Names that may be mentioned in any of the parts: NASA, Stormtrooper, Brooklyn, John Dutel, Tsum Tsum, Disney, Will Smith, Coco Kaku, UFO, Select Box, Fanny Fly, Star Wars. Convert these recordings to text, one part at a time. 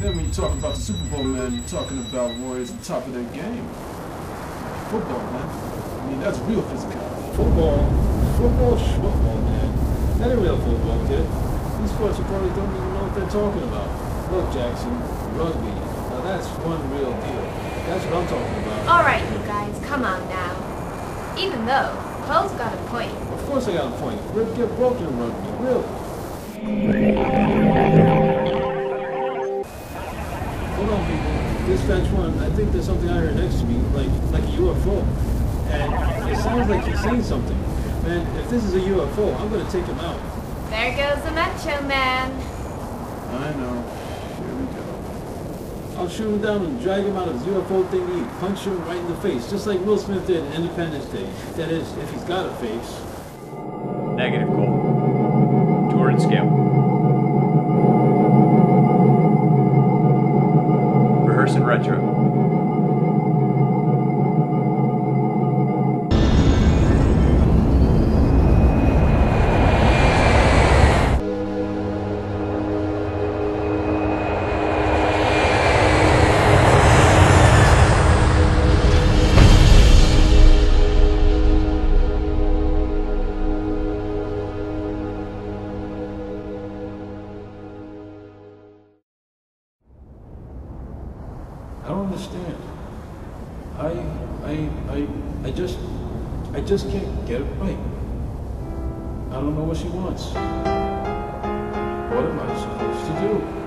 Then when you talk about the Super Bowl, man, you're talking about Warriors at the top of their game. Football, man. I mean, that's real physicality. Football, man. That ain't real football, kid. These sports you probably don't even know what they're talking about. Look, Jackson, rugby. Now that's one real deal. That's what I'm talking about. All right, you guys, come on now. Even though, Cole's got a point. Of course I got a point. Rip get broken in rugby, really. Hold on, people. This bench one, I think there's something out here next to me, like a UFO. And it sounds like he's saying something. Man, if this is a UFO, I'm gonna take him out. There goes the Macho Man. I know. Here we go. I'll shoot him down and drag him out of his UFO thingy and punch him right in the face, just like Will Smith did in Independence Day. That is, if he's got a face. Negative, Cole. Tour and scale. In retro. I don't understand. I just can't get it right. I don't know what she wants. What am I supposed to do?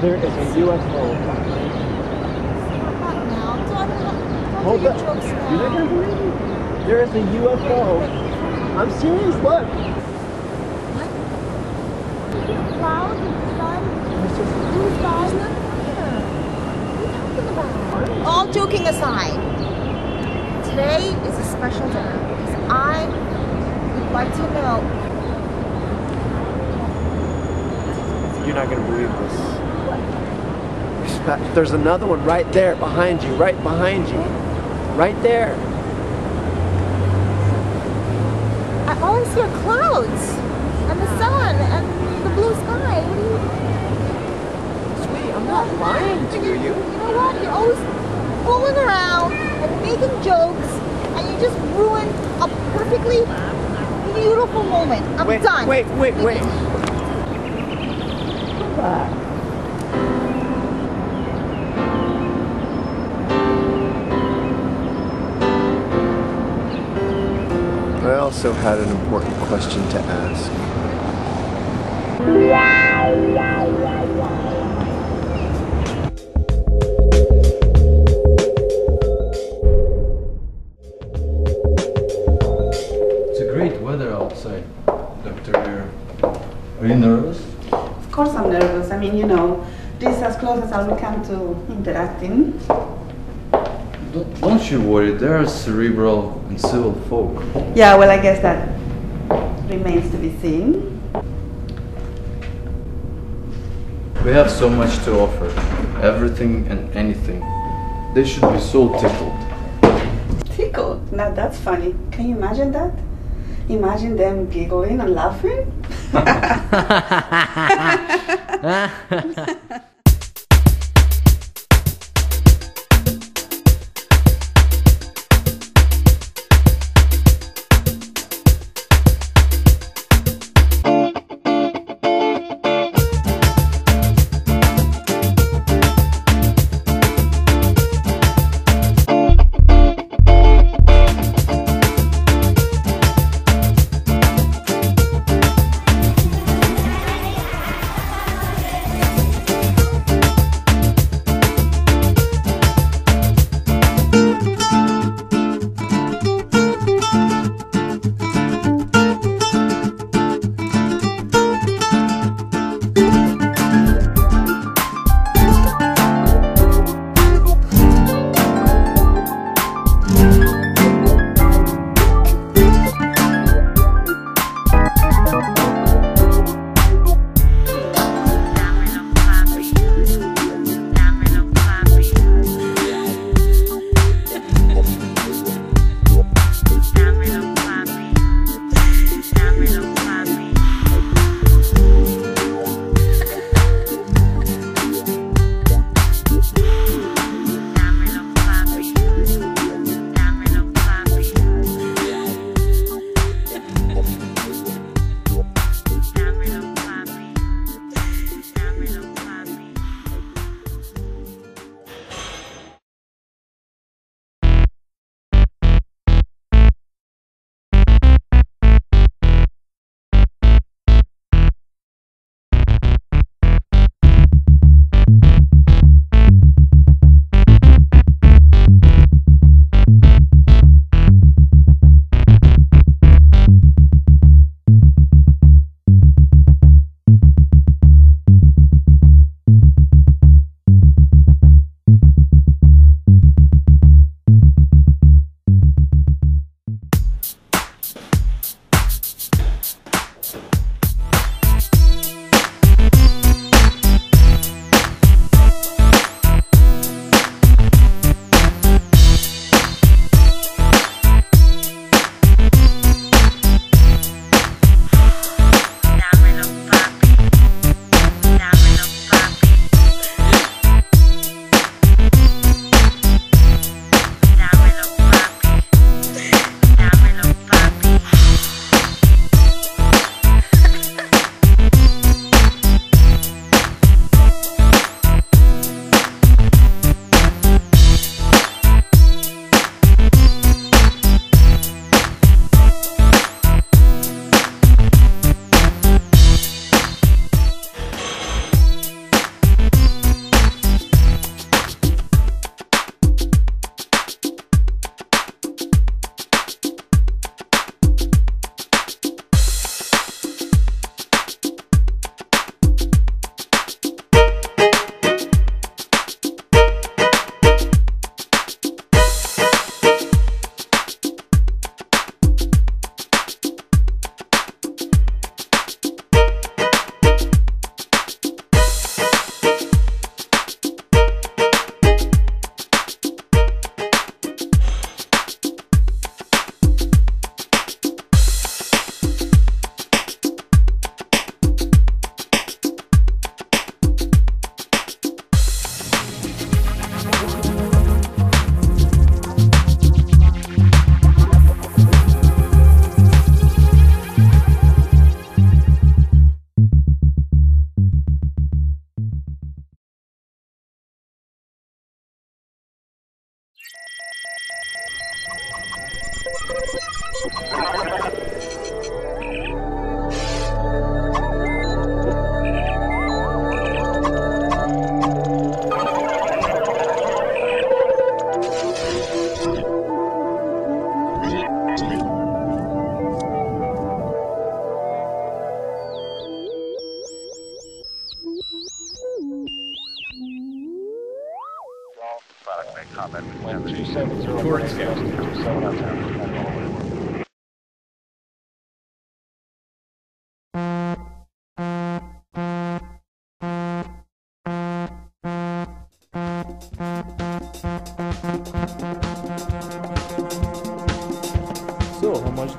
There is a UFO. Hold up. You're not gonna believe me. There is a UFO. I'm serious, look. What? Cloud, sun, blue sky. What are you talking about? All joking aside, today is a special day because I would like to know. You're not gonna believe this. There's another one right there behind you, right behind you. Right there. I always hear clouds and the sun and the blue sky. Sweetie, I'm not lying to you. You know what? You're always fooling around and making jokes and you just ruined a perfectly beautiful moment. I'm done. Wait. Come back. I also had an important question to ask. It's a great weather outside, Dr. Ayer. Are you nervous? Of course I'm nervous. I mean, you know, this is as close as I will come to interacting. Don't you worry, they are cerebral and civil folk. Yeah, well, I guess that remains to be seen. We have so much to offer, everything and anything. They should be so tickled. Tickled? Now that's funny. Can you imagine that? Imagine them giggling and laughing?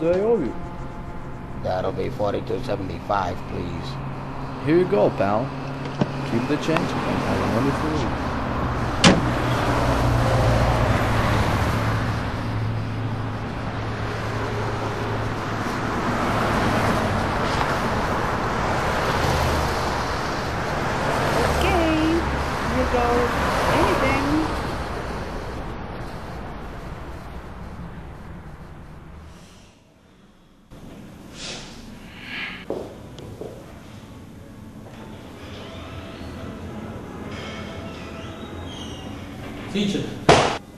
much do I owe you? That'll be $42.75, please. Here you go, pal. Keep the change and have a wonderful week. Teacher.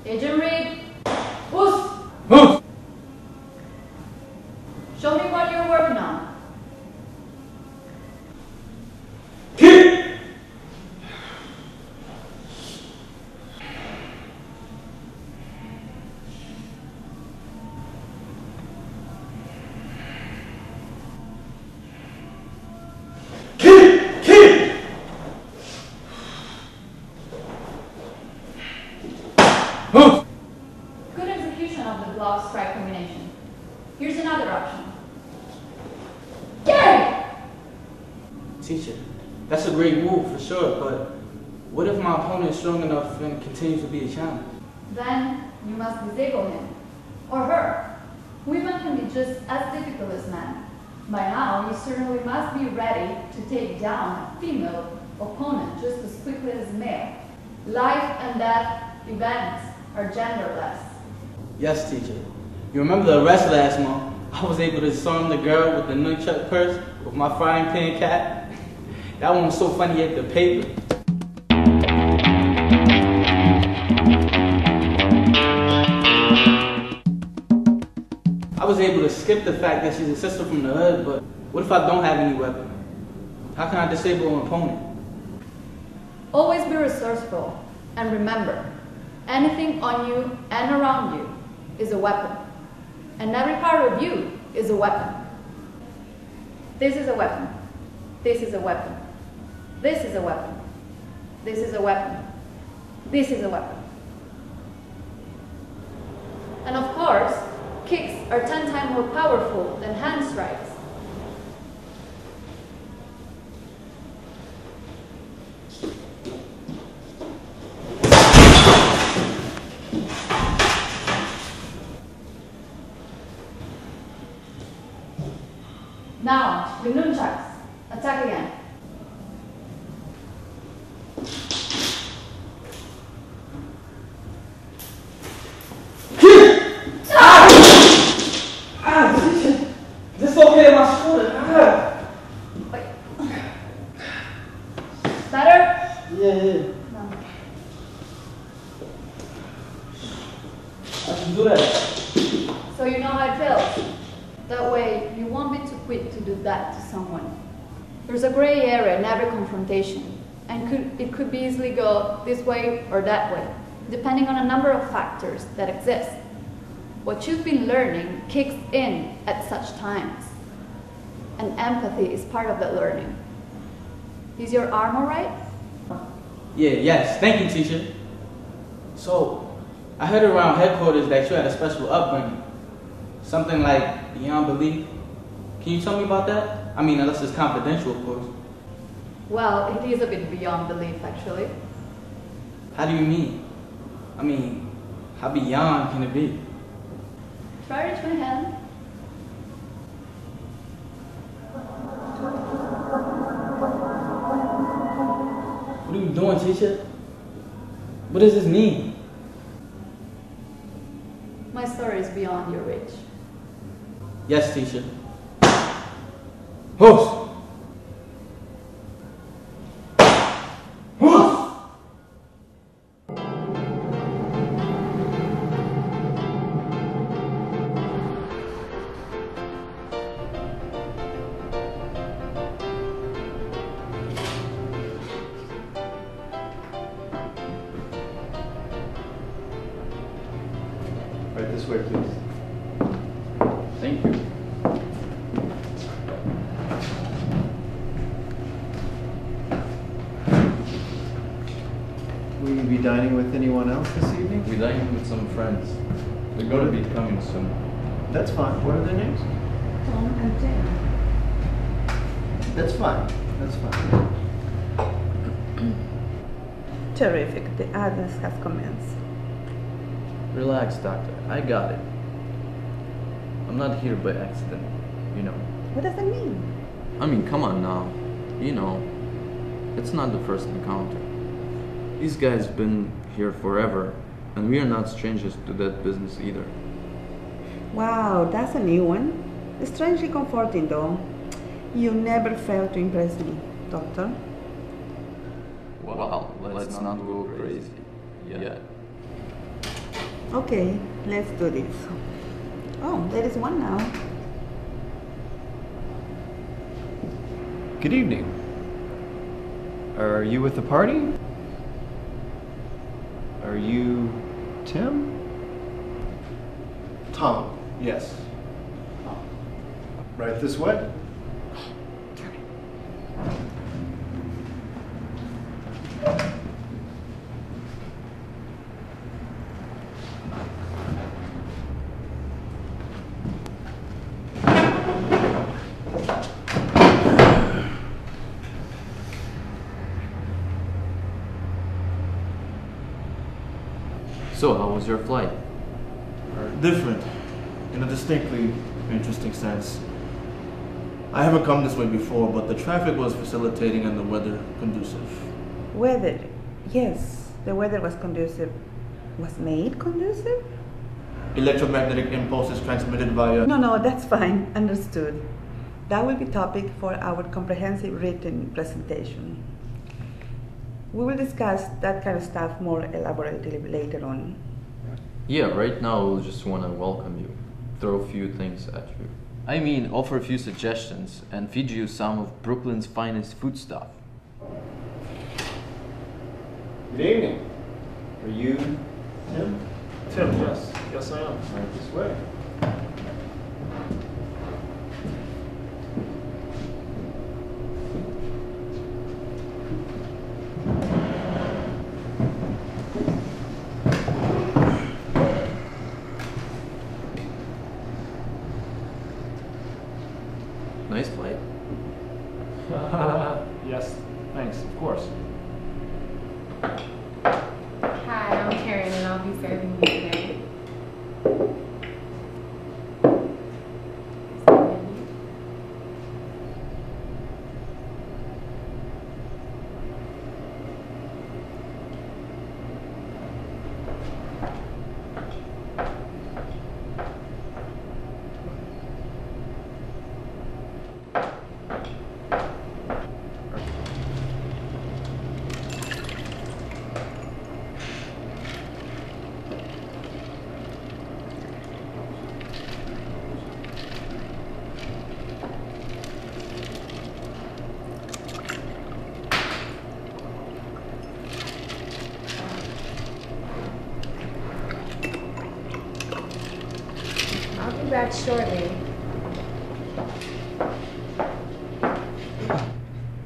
Agent Reed. Move! Show me what you're working on. Keep! Block-strike combination. Here's another option. Yay! Teacher, that's a great move for sure, but what if my opponent is strong enough and continues to be a challenge? Then you must disable him or her. Women can be just as difficult as men. By now, you certainly must be ready to take down a female opponent just as quickly as a male. Life and death events are genderless. Yes, teacher. You remember the arrest last month? I was able to disarm the girl with the nunchuck purse with my frying pan cat. That one was so funny at the paper. I was able to skip the fact that she's a sister from the hood, but what if I don't have any weapon? How can I disable an opponent? Always be resourceful, and remember, anything on you and around you is a weapon, and every part of you is a weapon. This is a weapon. This is a weapon. This is a weapon. This is a weapon. This is a weapon. And of course, kicks are 10 times more powerful than hand strikes. Now, with nunchucks, attack again. Teacher, dislocated my shoulder. Wait. Better? Yeah. No. I can do that. So you know how it feels. That way, you won't be too quick to do that to someone. There's a gray area in every confrontation, and it could be easily go this way or that way, depending on a number of factors that exist. What you've been learning kicks in at such times, and empathy is part of that learning. Is your arm all right? Yeah, yes. Thank you, teacher. So, I heard around headquarters that you had a special upbringing, something like beyond belief. Can you tell me about that? I mean, unless it's confidential, of course. Well, it is a bit beyond belief, actually. How do you mean? I mean, how beyond can it be? Try to reach my hand. What are you doing, teacher? What does this mean? My story is beyond your reach. Yes, teacher. Hoof! Hoof! Right this way, please. Thank you. Will you be dining with anyone else this evening? We're dining with some friends. They're going to be coming soon. That's fine. What are their names? Tom and Tim. That's fine. That's fine. Terrific. The others have commenced. Relax, doctor. I got it. I'm not here by accident, you know. What does that mean? I mean, come on now. You know, it's not the first encounter. These guys have been here forever, and we are not strangers to that business either. Wow, that's a new one. Strangely comforting, though. You never fail to impress me, Doctor. Well, let's not go crazy. Yeah. Okay, let's do this. Oh, there is one now. Good evening. Are you with the party? Are you Tim? Tom, yes. Tom. Right this way? So, how was your flight? Different, in a distinctly interesting sense. I haven't come this way before, but the traffic was facilitating and the weather conducive. Weather? Yes, the weather was conducive. Was made conducive? Electromagnetic impulses transmitted via... No, that's fine. Understood. That will be topic for our comprehensive written presentation. We will discuss that kind of stuff more elaborately later on. Yeah, right now we'll just want to welcome you, throw a few things at you. I mean, offer a few suggestions and feed you some of Brooklyn's finest food stuff. Good evening. Are you Tim? Tim, yes. Yes, I am. Right this way. Nice flight. Yes, thanks, of course. Hi, I'm Karen and I'll be serving you today. Back shortly.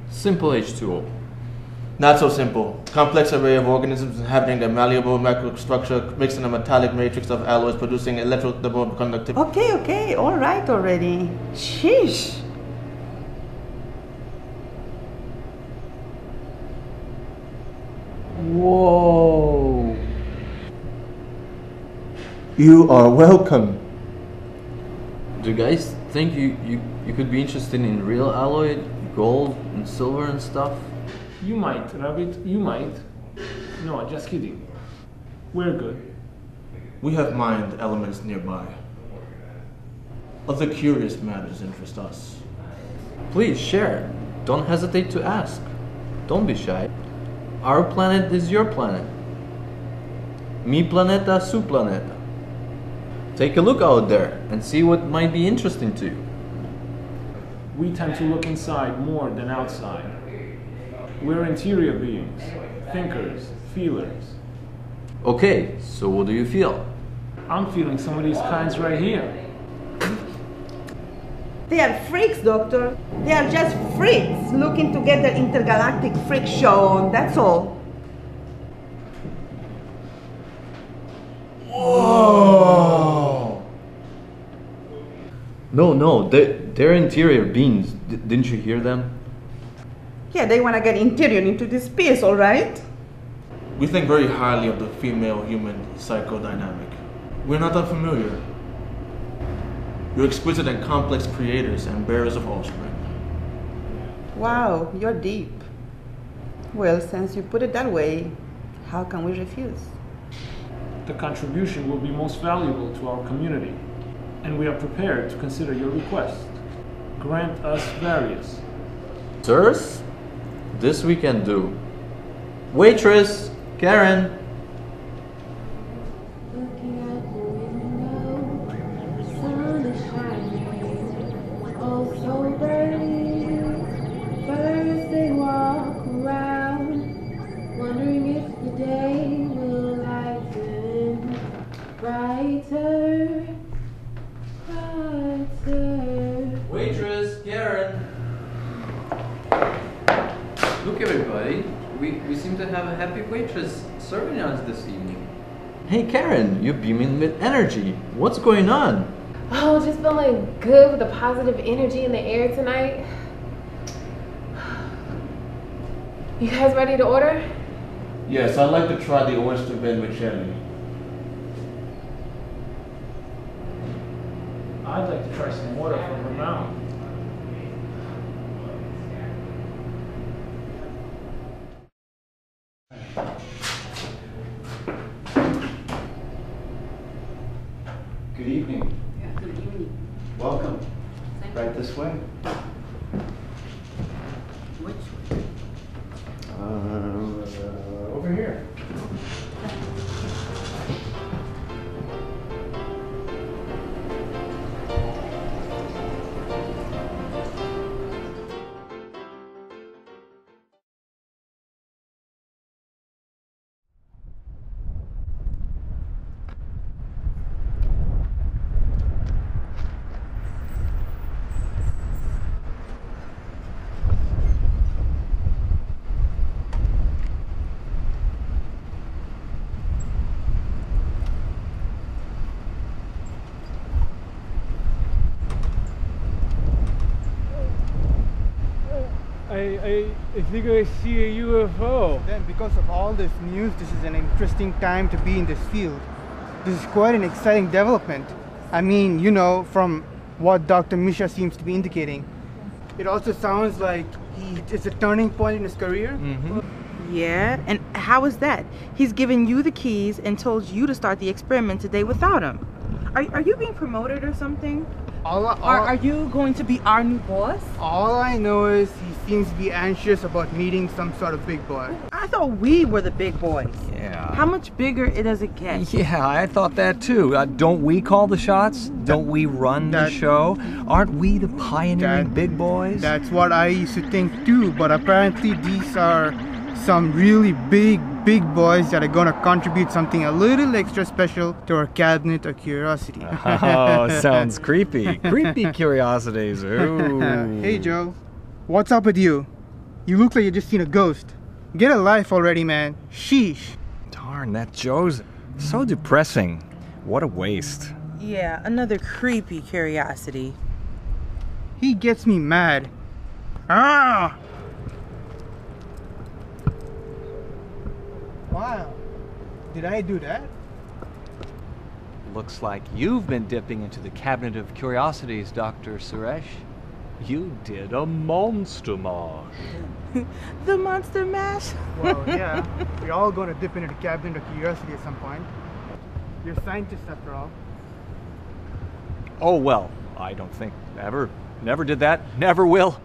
Simple H2O. Not so simple. Complex array of organisms inhabiting a malleable microstructure mixed in a metallic matrix of alloys producing electrical conductivity. Okay, all right already. Sheesh. Whoa. You are welcome. Do you guys think you could be interested in real alloy, gold and silver and stuff? You might, Rabbit, you might. No, just kidding. We're good. We have mined elements nearby. Other curious matters interest us. Please share. Don't hesitate to ask. Don't be shy. Our planet is your planet. Mi planeta, su planeta. Take a look out there and see what might be interesting to you. We tend to look inside more than outside. We're interior beings, thinkers, feelers. Okay, so what do you feel? I'm feeling some of these kinds right here. They are freaks, Doctor. They are just freaks looking to get their intergalactic freak show on, that's all. Whoa! No, they're interior beans. Didn't you hear them? Yeah, they want to get interior into this piece, all right? We think very highly of the female-human psychodynamic. We're not that familiar. You're exquisite and complex creators and bearers of offspring. Wow, you're deep. Well, since you put it that way, how can we refuse? The contribution will be most valuable to our community, and we are prepared to consider your request. Grant us various. Sirs, this we can do. Waitress, Karen. Waitress, Karen. Look everybody, we seem to have a happy waitress serving us this evening. Hey Karen, you're beaming with energy. What's going on? Oh, just feeling good with the positive energy in the air tonight. You guys ready to order? Yes, I'd like to try the oyster vermicelli. I'd like to try some water from her mouth. Good evening. Yeah, good evening. Welcome. Thank right you. This way. Which way? Over here. I think I see a UFO. Then because of all this news, this is an interesting time to be in this field. This is quite an exciting development. I mean, you know, from what Dr. Misha seems to be indicating. It also sounds like it's a turning point in his career. Mm-hmm. Yeah, and how is that? He's given you the keys and told you to start the experiment today without him. Are you being promoted or something? Are you going to be our new boss? All I know is he seems to be anxious about meeting some sort of big boy. I thought we were the big boys. Yeah. How much bigger does it get? Yeah, I thought that too. Don't we call the shots? Don't we run the show? Aren't we the pioneering big boys? That's what I used to think too, but apparently these are some really big boys that are going to contribute something a little extra special to our cabinet of curiosity. Oh, sounds creepy. Creepy curiosities. Ooh. Hey, Joe. What's up with you? You look like you just seen a ghost. Get a life already, man. Sheesh. Darn, that Joe's so depressing. What a waste. Yeah, another creepy curiosity. He gets me mad. Ah! Wow, did I do that? Looks like you've been dipping into the cabinet of curiosities, Dr. Suresh. You did a monster mash. The monster mash? Well, yeah, we're all going to dip into the cabinet of curiosity at some point. You're scientists after all. Oh, well, I don't think ever. Never did that, never will.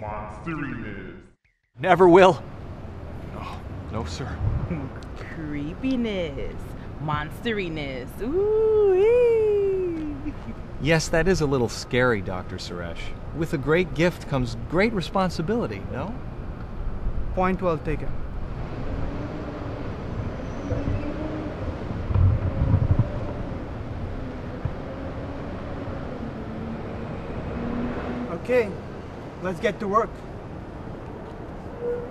Monsteriness. Never will. No, sir. Creepiness. Monsteriness. Ooh-wee. Yes, that is a little scary, Dr. Suresh. With a great gift comes great responsibility, no? Point well taken. Okay, let's get to work.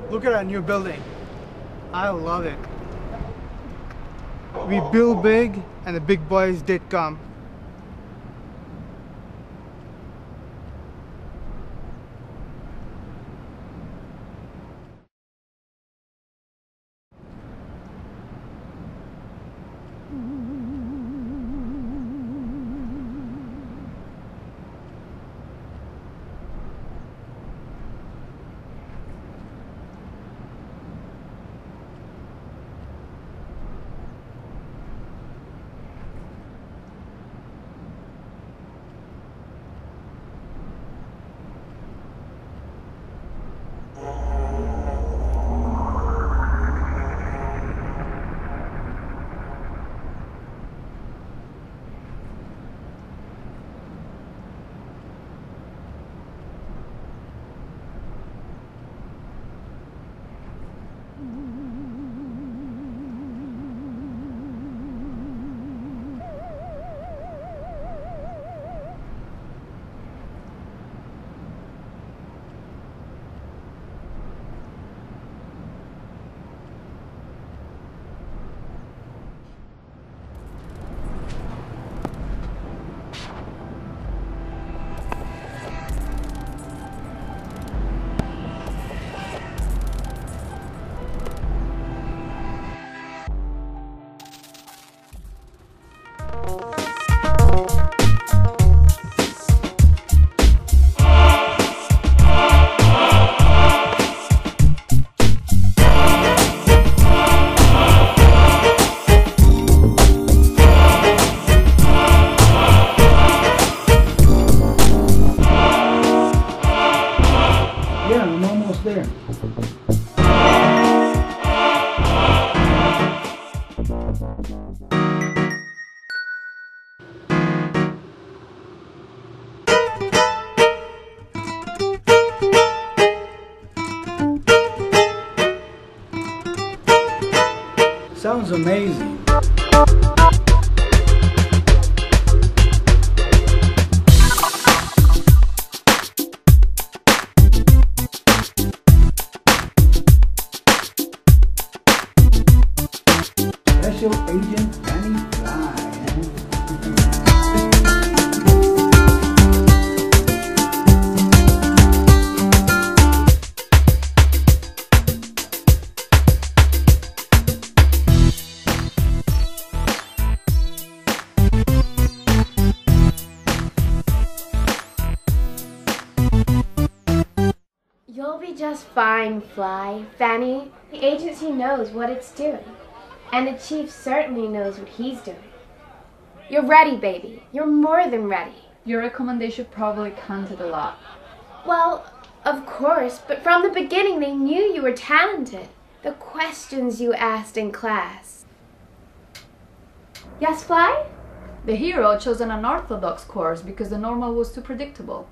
Look at our new building. I love it. We built big and the big boys did come. Sounds amazing. Special Agent Danny You'll be just fine, Fly. Fanny, the agency knows what it's doing. And the chief certainly knows what he's doing. You're ready, baby. You're more than ready. Your recommendation probably counted a lot. Well, of course, but from the beginning they knew you were talented. The questions you asked in class. Yes, Fly? The hero chose an unorthodox course because the normal was too predictable.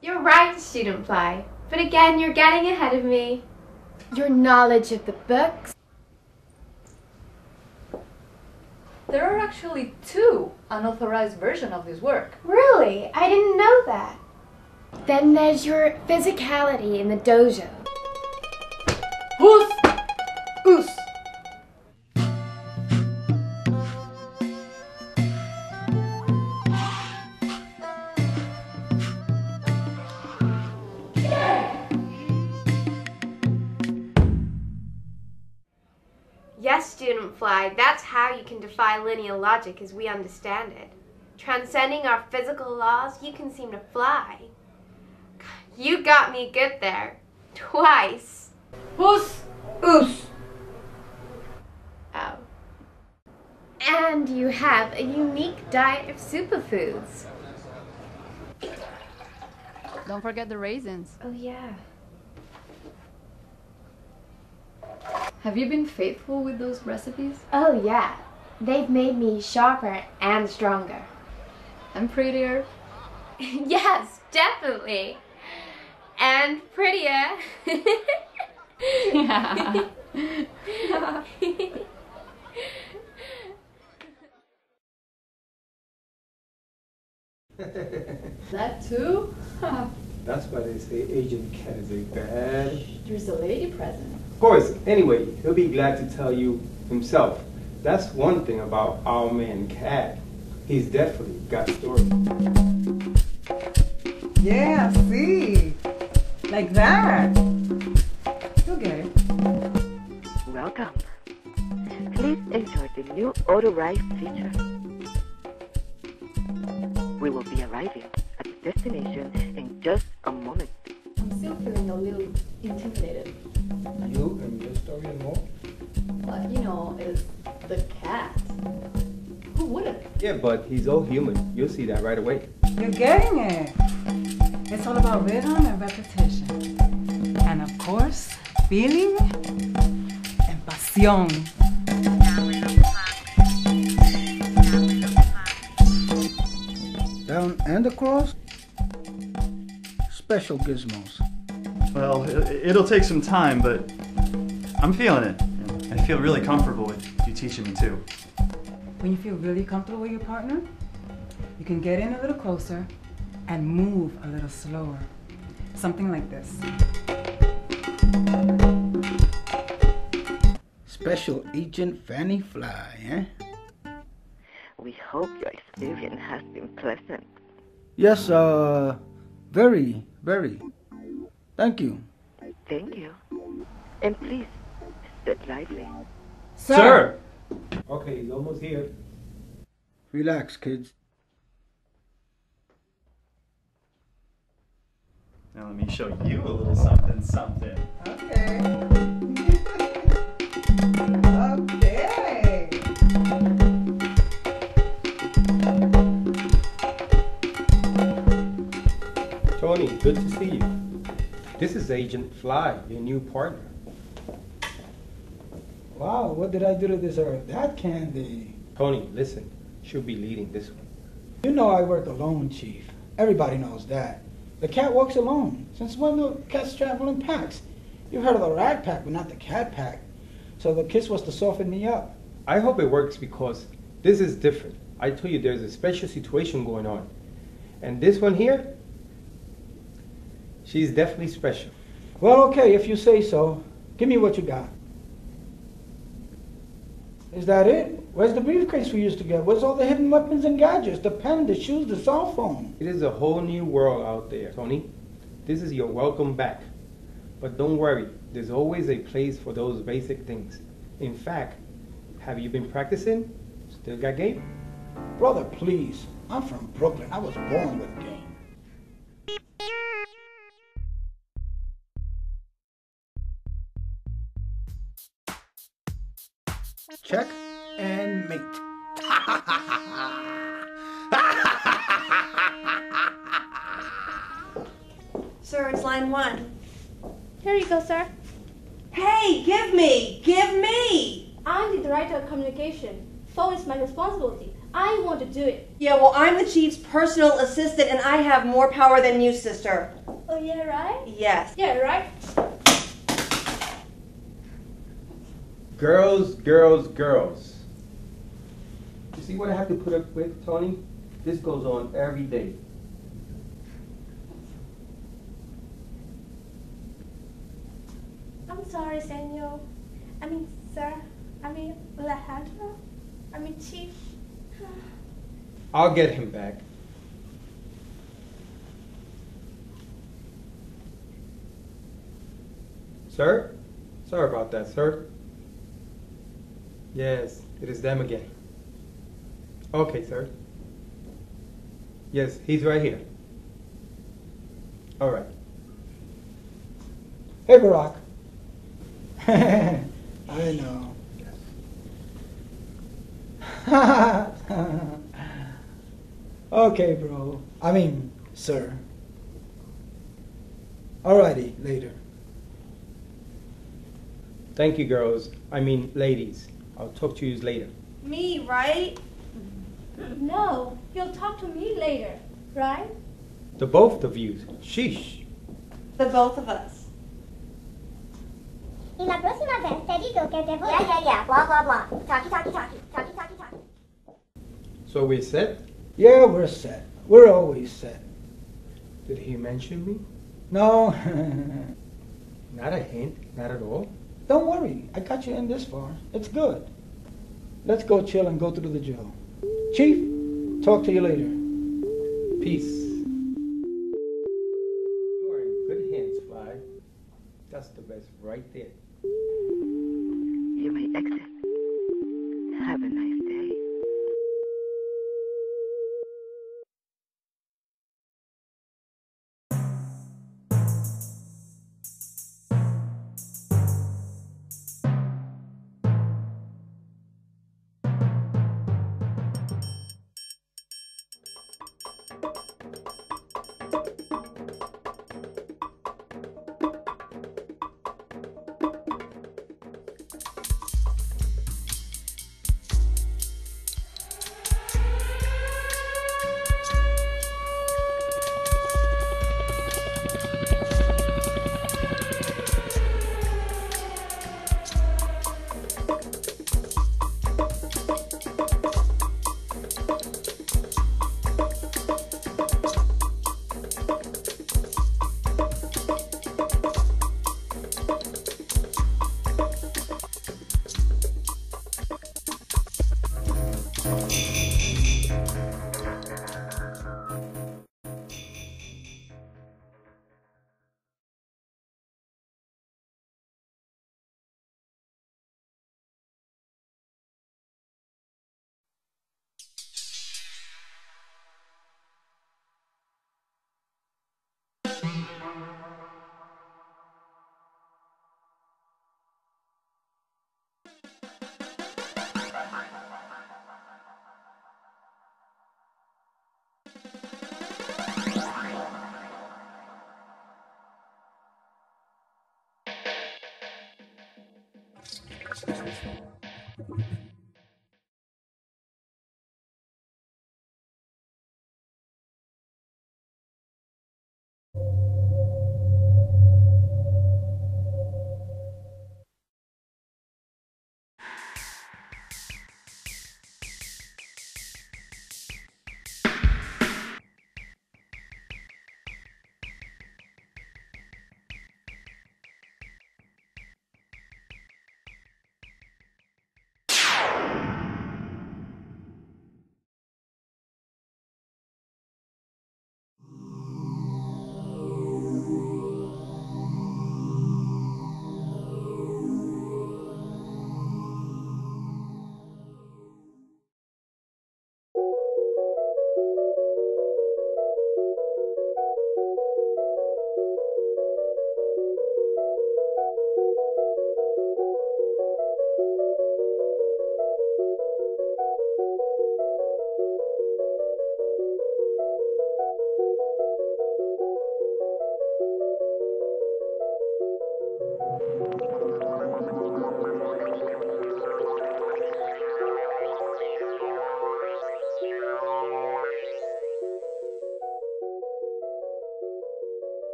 You're right, Student Fly. But again, you're getting ahead of me. Your knowledge of the books. There are actually two unauthorized versions of this work. Really? I didn't know that. Then there's your physicality in the dojo. Who's? Who's? Yes, Student Fly, that's how you can defy linear logic as we understand it. Transcending our physical laws, you can seem to fly. You got me good there. Twice. Oos! Oos! Oh. And you have a unique diet of superfoods. Don't forget the raisins. Oh, yeah. Have you been faithful with those recipes? Oh yeah, they've made me sharper and stronger. And prettier. Yes, definitely. And prettier. Yeah. That too? That's why they say Agent Ken is a bad... There's a lady present. Of course. Anyway, he'll be glad to tell you himself. That's one thing about our man Cat. He's definitely got stories. Yeah, see? Like that. You'll get it. Welcome. Please enjoy the new auto-ride feature. We will be arriving at the destination in just a moment. I'm still feeling a little intimidated. You and your story and more? But you know, it's the cat. Who wouldn't? Yeah, but he's all human. You'll see that right away. You're getting it. It's all about rhythm and repetition. And of course, feeling and passion. Down and across? Special gizmos. Well, it'll take some time, but I'm feeling it. I feel really comfortable with you teaching me too. When you feel really comfortable with your partner, you can get in a little closer and move a little slower. Something like this. Special Agent Fanny Fly, eh? We hope your experience has been pleasant. Yes, very, very. Thank you. Thank you. And please, sit lively. Sir! Okay, he's almost here. Relax, kids. Now let me show you a little something, something. Okay. Okay. Tony, good to see you. This is Agent Fly, your new partner. Wow, what did I do to deserve that candy? Tony, listen, she'll be leading this one. You know I work alone, Chief. Everybody knows that. The cat walks alone. Since when do cats travel in packs? You've heard of the rat pack, but not the cat pack. So the kiss was to soften me up. I hope it works because this is different. I told you there's a special situation going on. And this one here? She's definitely special. Well, okay, if you say so. Give me what you got. Is that it? Where's the briefcase we used to get? Where's all the hidden weapons and gadgets? The pen, the shoes, the cell phone? It is a whole new world out there, Tony. This is your welcome back. But don't worry, there's always a place for those basic things. In fact, have you been practicing? Still got game? Brother, please. I'm from Brooklyn. I was born with game. Check and mate. Sir, it's line one. Here you go, sir. Hey, give me! Give me! I'm the director of communication. Phone is my responsibility. I want to do it. Yeah, well, I'm the chief's personal assistant, and I have more power than you, sister. Oh, yeah, right? Yes. Yeah, right? Girls, girls, girls. You see what I have to put up with, Tony? This goes on every day. I'm sorry, senor. I mean, sir. I mean, Alejandro. I mean, chief. I'll get him back. Sir? Sorry about that, sir. Yes, it is them again. Okay, sir. Yes, he's right here. All right. Hey, Barack. I know. Okay, bro. I mean, sir. Alrighty, later. Thank you, girls. I mean, ladies. I'll talk to you later. Me, right? No, you'll talk to me later, right? The both of you. Sheesh. The both of us. Y la próxima vez te digo que te voy a... Yeah, yeah, yeah. Blah, blah, blah. Talkie, talkie, talkie. Talkie, talkie, talkie. So we're set? Yeah, we're set. We're always set. Did he mention me? No, not a hint, not at all. Don't worry, I got you in this far. It's good. Let's go chill and go through the jail. Chief, talk to you later. Peace. You are in good hands, Fly. That's the best right there. You may exit. Have a nice day.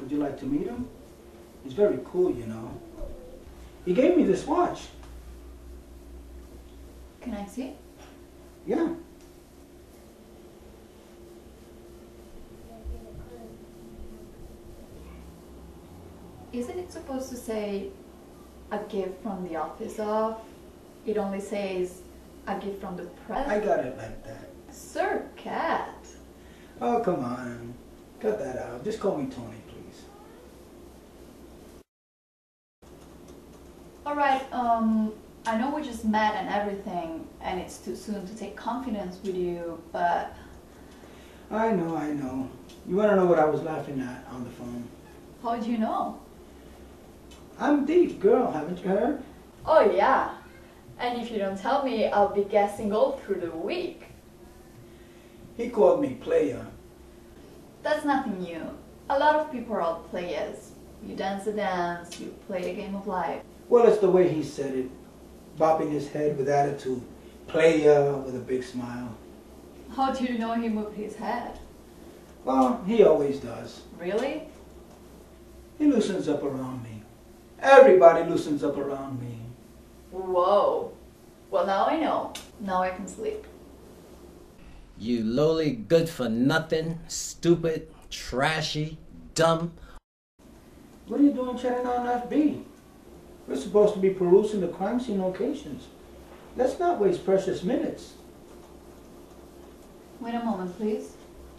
Would you like to meet him? He's very cool, you know. He gave me this watch. Can I see it? Yeah. Isn't it supposed to say a gift from the office of? It only says a gift from the press. I got it like that. Sir Cat. Oh, come on. Cut that out. Just call me Tony, please. Alright, I know we just met and everything, and it's too soon to take confidence with you, but... I know. You want to know what I was laughing at on the phone? How do you know? I'm deep, girl, haven't you heard? Oh, yeah. And if you don't tell me, I'll be guessing all through the week. He called me player. That's nothing new. A lot of people are all players. You dance the dance, you play the game of life. Well, it's the way he said it, bopping his head with attitude. Player with a big smile. How do you know he moved his head? Well, he always does. Really? He loosens up around me. Everybody loosens up around me. Whoa. Well, now I know. Now I can sleep. You lowly, good-for-nothing, stupid, trashy, dumb. What are you doing chatting on FB? We're supposed to be perusing the crime scene locations. Let's not waste precious minutes. Wait a moment, please.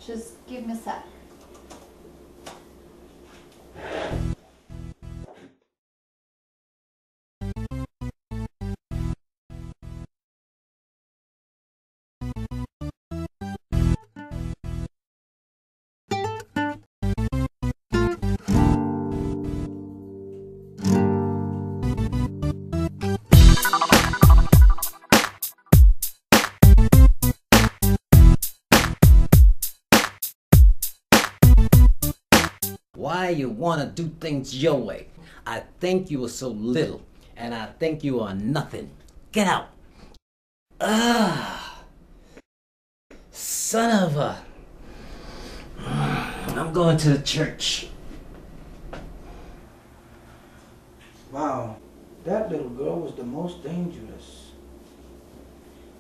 Just give me a sec. Why you want to do things your way? I think you are so little, and I think you are nothing. Get out! Ah, son of a... I'm going to the church. Wow, that little girl was the most dangerous.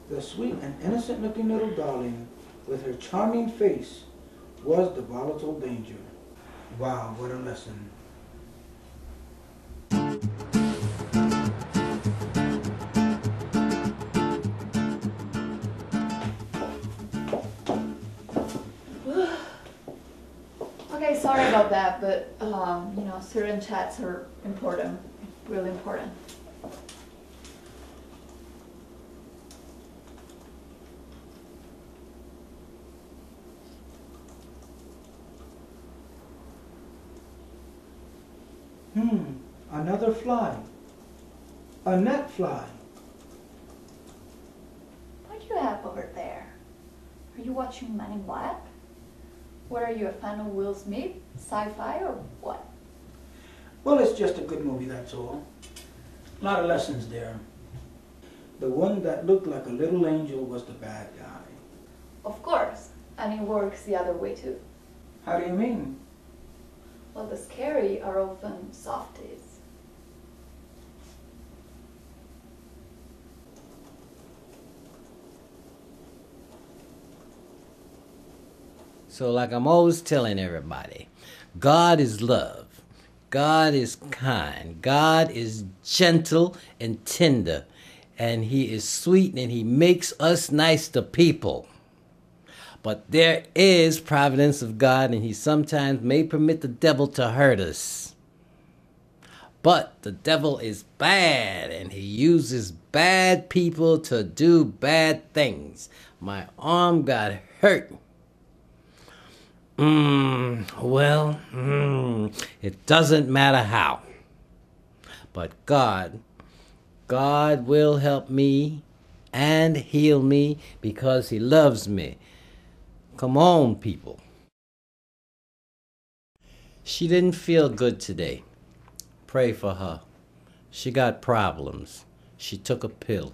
The sweet and innocent-looking little darling with her charming face was the volatile danger. Wow, what a lesson. Okay, sorry about that, but, you know, certain chats are important, really important. Another fly. A net fly. What do you have over there? Are you watching Men in Black? What are you, a fan of Will Smith? Sci-fi or what? Well, it's just a good movie, that's all. A lot of lessons there. The one that looked like a little angel was the bad guy. Of course, and it works the other way too. How do you mean? Well, the scary are often softies. So like I'm always telling everybody, God is love, God is kind, God is gentle and tender, and He is sweet and He makes us nice to people. But there is providence of God, and He sometimes may permit the devil to hurt us. But the devil is bad, and he uses bad people to do bad things. My arm got hurt. It doesn't matter how. But God will help me and heal me because He loves me. Come on, people. She didn't feel good today. Pray for her. She got problems. She took a pill.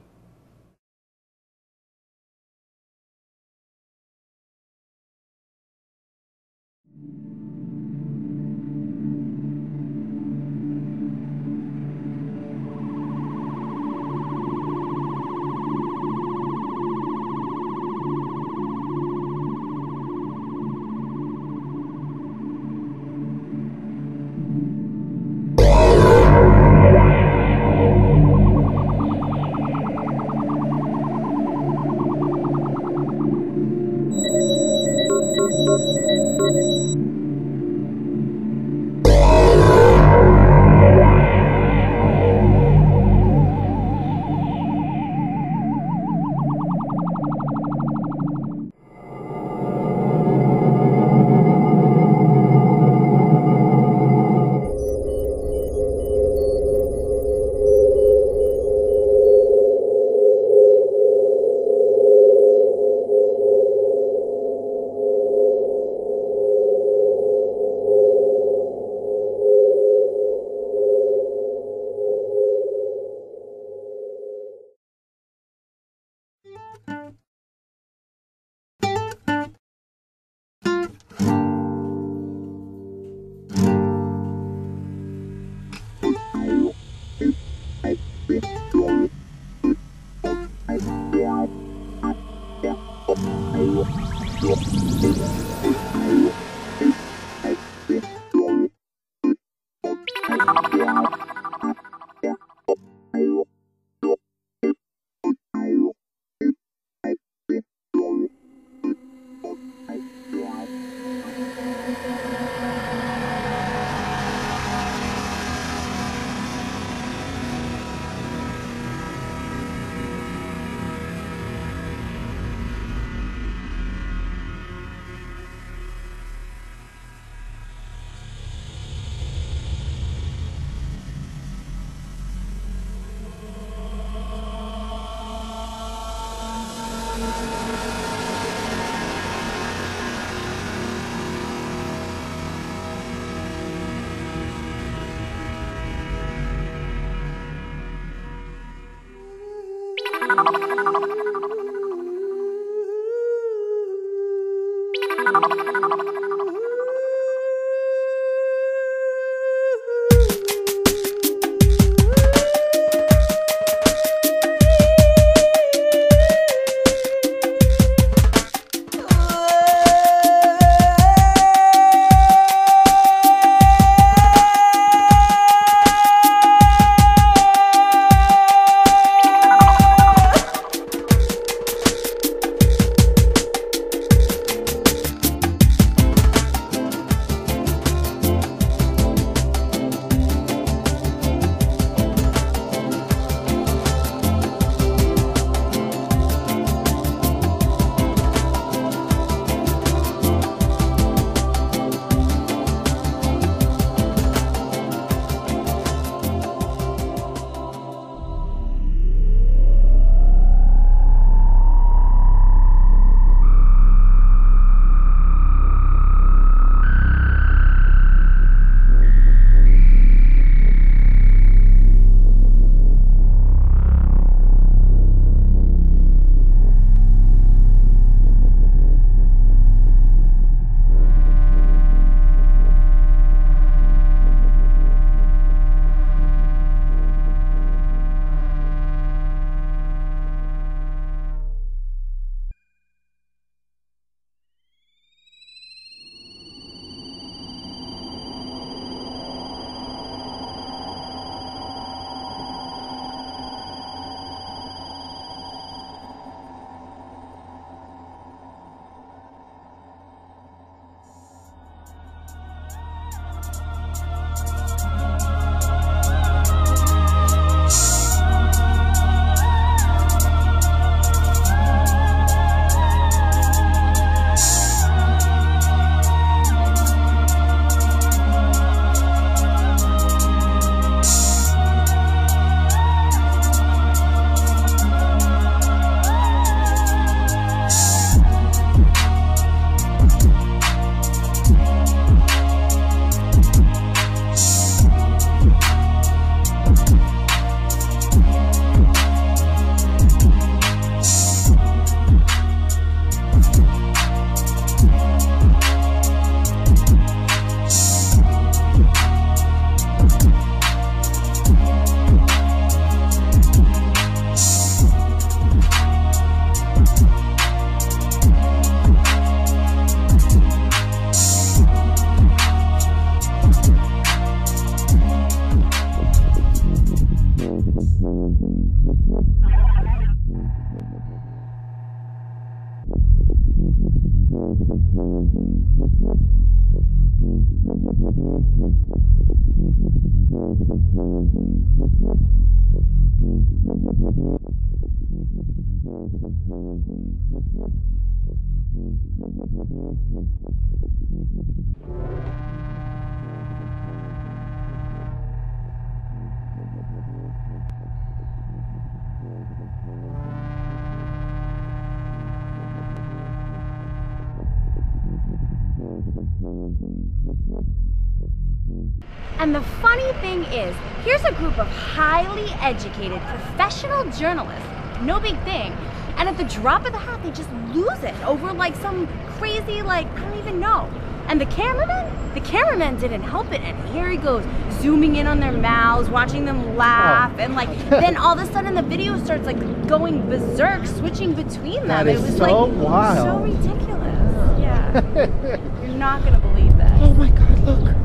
And the funny thing is, here's a group of highly educated, professional journalists, no big thing, and at the drop of the hat, they just lose it over like some crazy, like, I don't even know. And the cameraman? The cameraman didn't help it, and here he goes, zooming in on their mouths, watching them laugh, and like, then all of a sudden the video starts like going berserk, switching between them. That is, it was so like wild. So ridiculous. Yeah. You're not gonna believe that. Oh my God, look.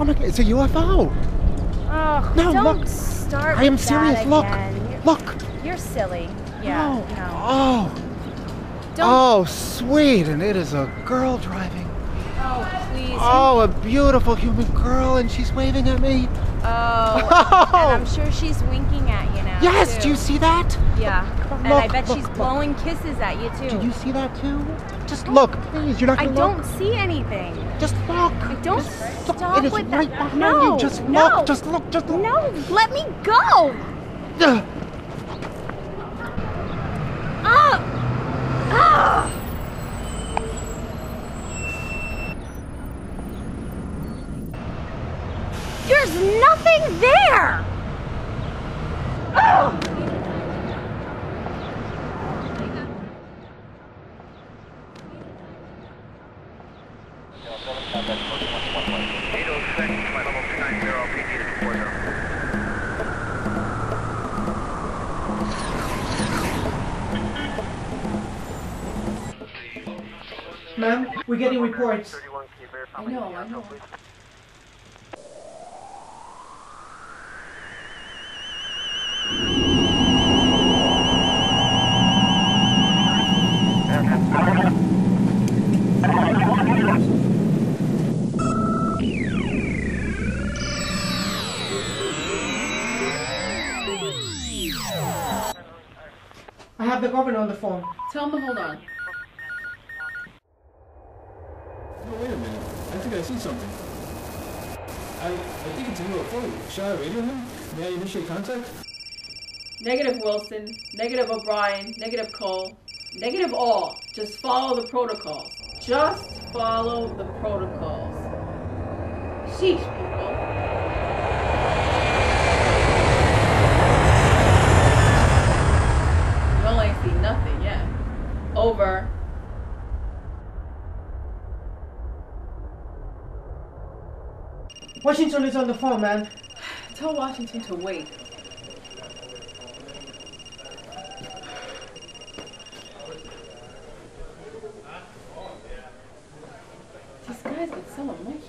Oh my God, it's a UFO! Oh, no, don't start. I am serious. Look, look. You're silly. Yeah. No. No. Oh. Don't. Oh, sweet, and it is a girl driving. Oh, please. Oh, a beautiful human girl, and she's waving at me. Oh. And I'm sure she's winking at you now. Yes. Too. Do you see that? Yeah. Look, and I bet she's blowing kisses at you too. Do you see that too? Just look, please. You're not gonna look. I don't see anything. Just look. I don't. Stop with that. Right behind you. Just look. No. Just look. Just look. No. Let me go. Ah. There's nothing there. Oh. Ma'am, we're getting reports. I know. I have the governor on the phone. Tell him to hold on. Wait a minute. I think I see something. I think it's a UFO. Shall I radio him? May I initiate contact? Negative Wilson. Negative O'Brien. Negative Cole. Negative all. Just follow the protocols. Just follow the protocols. Sheesh, people. Y'all ain't seen nothing yet. Over. Washington is on the phone, man. Tell Washington to wait. These guys get so emotional.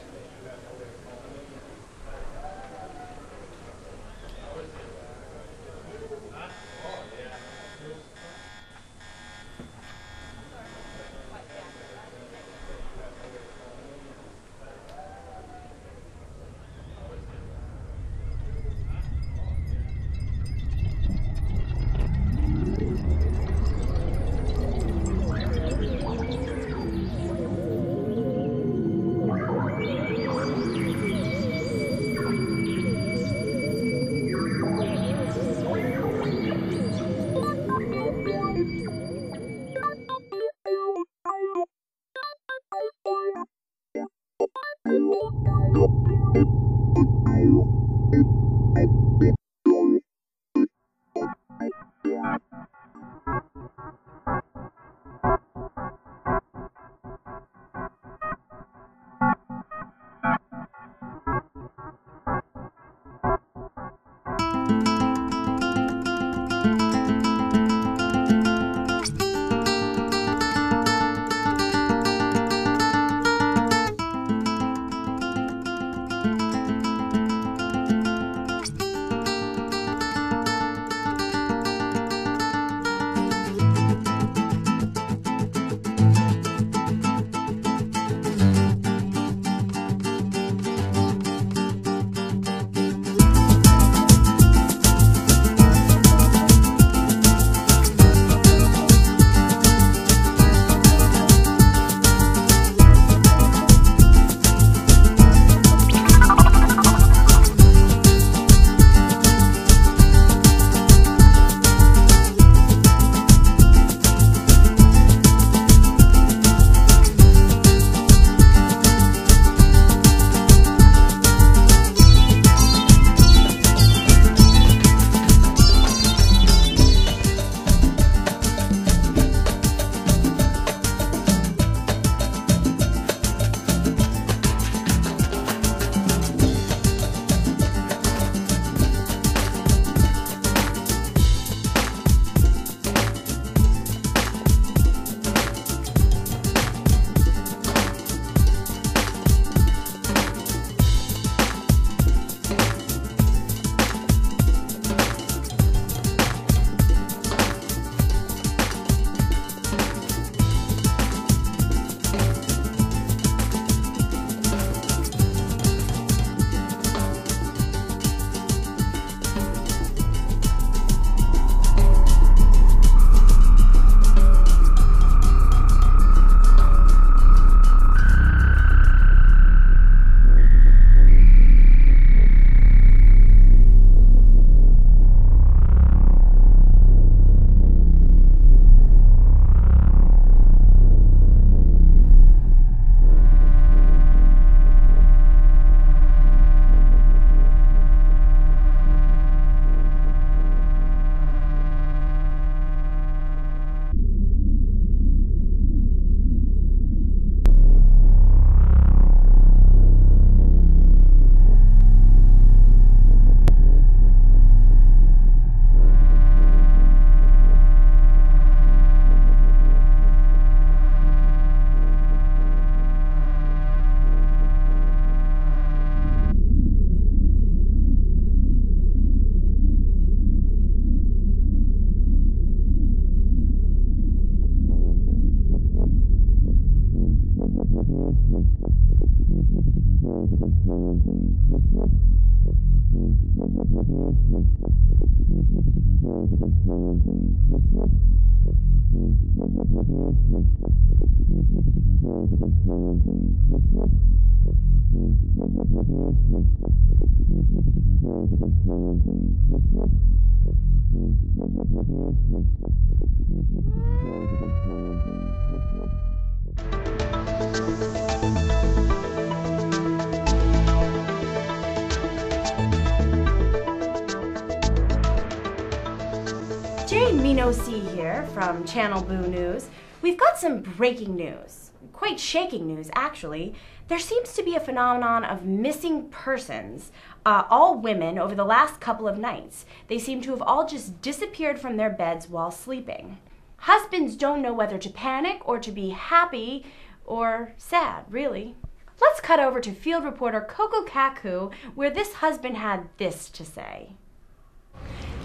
Jane Mino C here from Channel Boo News. We've got some breaking news, quite shaking news actually. There seems to be a phenomenon of missing persons, all women, over the last couple of nights. They seem to have all just disappeared from their beds while sleeping. Husbands don't know whether to panic or to be happy or sad, really. Let's cut over to field reporter Coco Kaku, where this husband had this to say.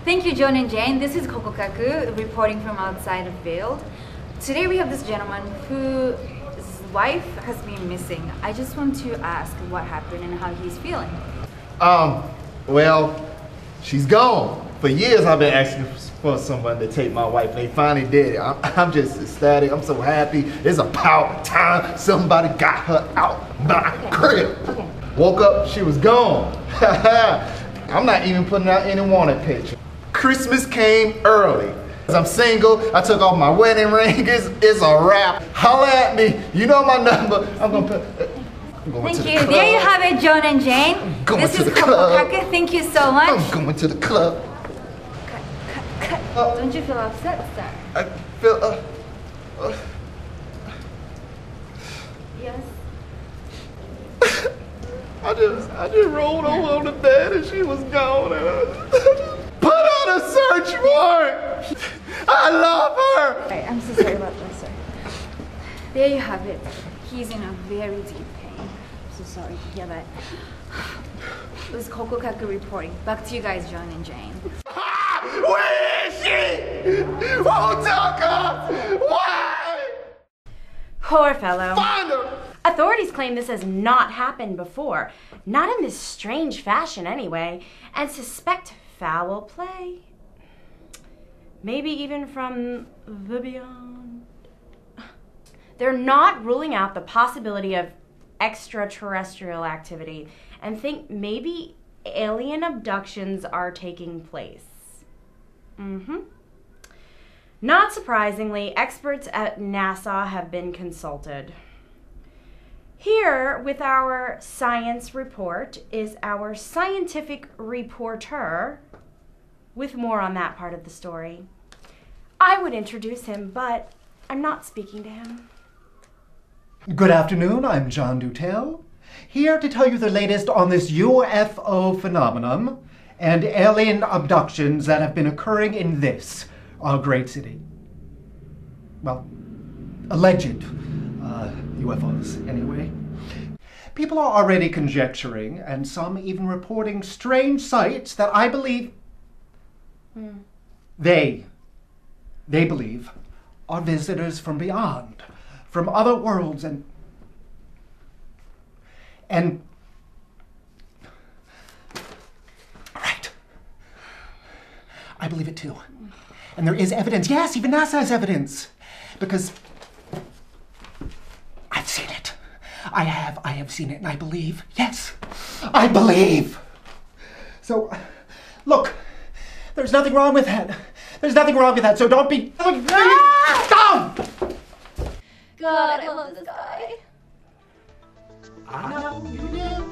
Thank you, John and Jane. This is Coco Kaku reporting from outside the field. Today we have this gentleman whose wife has been missing. I just want to ask what happened and how he's feeling. Well, she's gone. For years I've been asking for someone to take my wife. They finally did it. I'm just ecstatic. I'm so happy. It's about time somebody got her out my crib. Okay. Woke up, she was gone. I'm not even putting out any wanted picture. Christmas came early. I'm single, I took off my wedding ring, it's a wrap. Holla at me, you know my number. I'm going Thank you, the club. There you have it, John and Jane. I'm going this to is the club. Kaka. Thank you so much. I'm going to the club. Don't you feel upset, sir? I feel, Yes? I just rolled over on the bed and she was gone. Put out a search warrant! I love her! Right, I'm so sorry about that, sir. There you have it. He's in a very deep pain. I'm so sorry to hear that. It was Coco Kaku reporting. Back to you guys, John and Jane. Where is she? Who took her? Why? Poor fellow. Find her! Authorities claim this has not happened before, not in this strange fashion anyway, and suspect foul play. Maybe even from the beyond. They're not ruling out the possibility of extraterrestrial activity and think maybe alien abductions are taking place. Mm-hmm. Not surprisingly, experts at NASA have been consulted. Here with our science report is our scientific reporter, with more on that part of the story. I would introduce him, but I'm not speaking to him. Good afternoon, I'm John Dutel, here to tell you the latest on this UFO phenomenon and alien abductions that have been occurring in this, our great city. Well, alleged. UFOs, anyway. People are already conjecturing, and some even reporting strange sights that I believe they believe are visitors from beyond, from other worlds, and all right. I believe it too. And there is evidence. Yes, even NASA has evidence, because I have seen it, and I believe. Yes, I believe. So, look, there's nothing wrong with that. There's nothing wrong with that, so don't be... Ah! Stop! God, I love this guy. I know you do.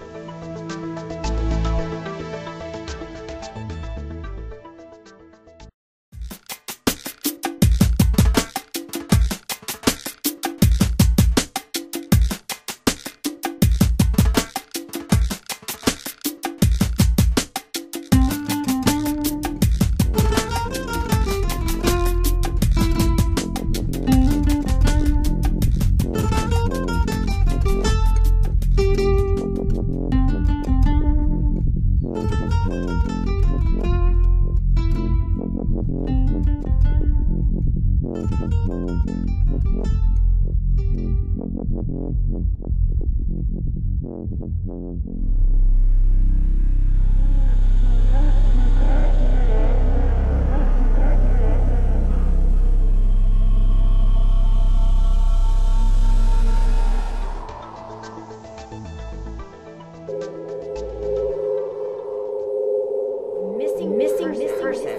missing person.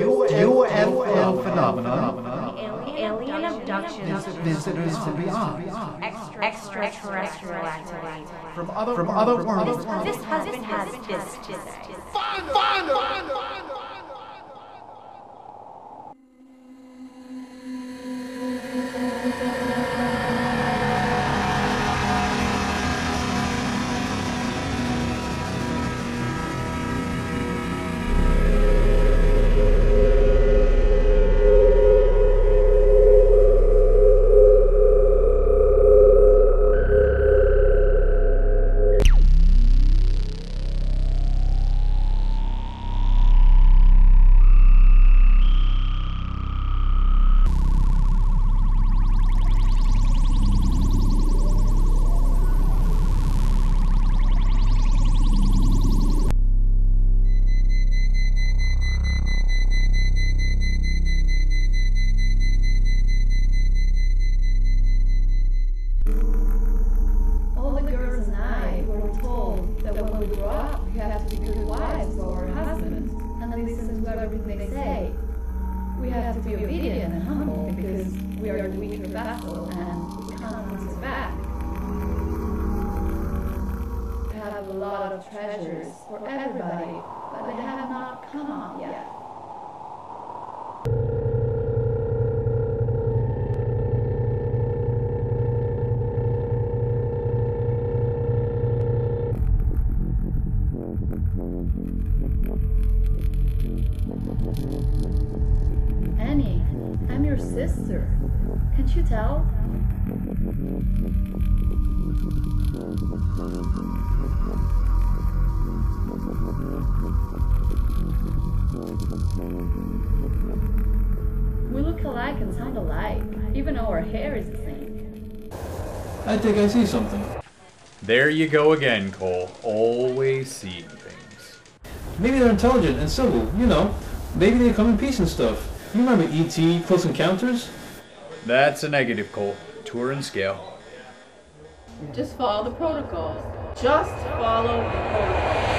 UFO phenomena, alien abductions, visitors to beyond, extraterrestrial activity from other worlds. This husband has this to say. Find I think I see something. There you go again, Cole. Always seeing things. Maybe they're intelligent and civil, you know. Maybe they come in peace and stuff. You remember E.T., Close Encounters? That's a negative, Cole. Tour and scale. Just follow the protocols. Just follow the protocols.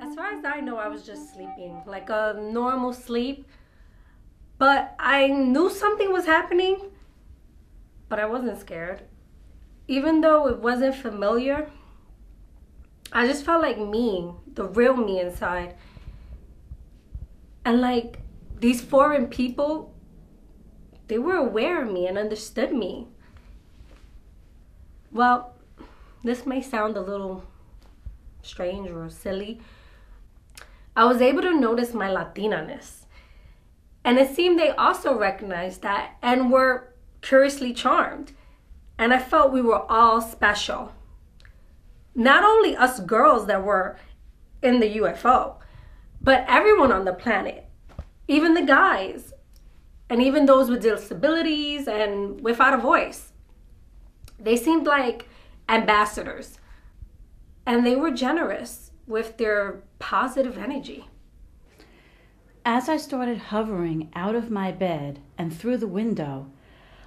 As far as I know, I was just sleeping, like a normal sleep. But I knew something was happening, but I wasn't scared. Even though it wasn't familiar, I just felt like me, the real me inside. And like these foreign people, they were aware of me and understood me. Well, this may sound a little strange or silly. I was able to notice my Latina-ness. And it seemed they also recognized that and were curiously charmed. And I felt we were all special. Not only us girls that were in the UFO, but everyone on the planet, even the guys, and even those with disabilities and without a voice. They seemed like ambassadors, and they were generous with their positive energy. As I started hovering out of my bed and through the window,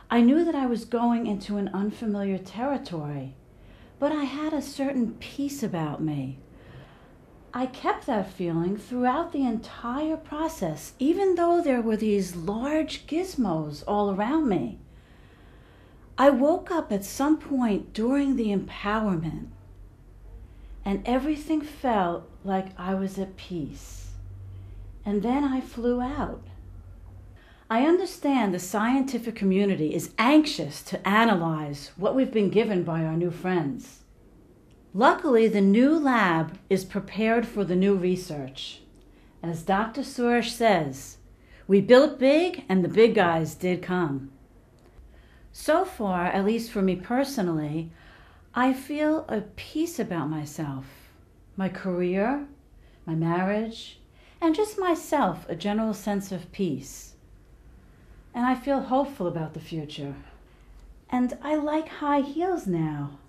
I knew that I was going into an unfamiliar territory, but I had a certain peace about me. I kept that feeling throughout the entire process, even though there were these large gizmos all around me. I woke up at some point during the empowerment, and everything felt like I was at peace. And then I flew out. I understand the scientific community is anxious to analyze what we've been given by our new friends. Luckily, the new lab is prepared for the new research. As Dr. Suresh says, we built big and the big guys did come. So far, at least for me personally, I feel a peace about myself, my career, my marriage, and just myself, a general sense of peace. And I feel hopeful about the future. And I like high heels now.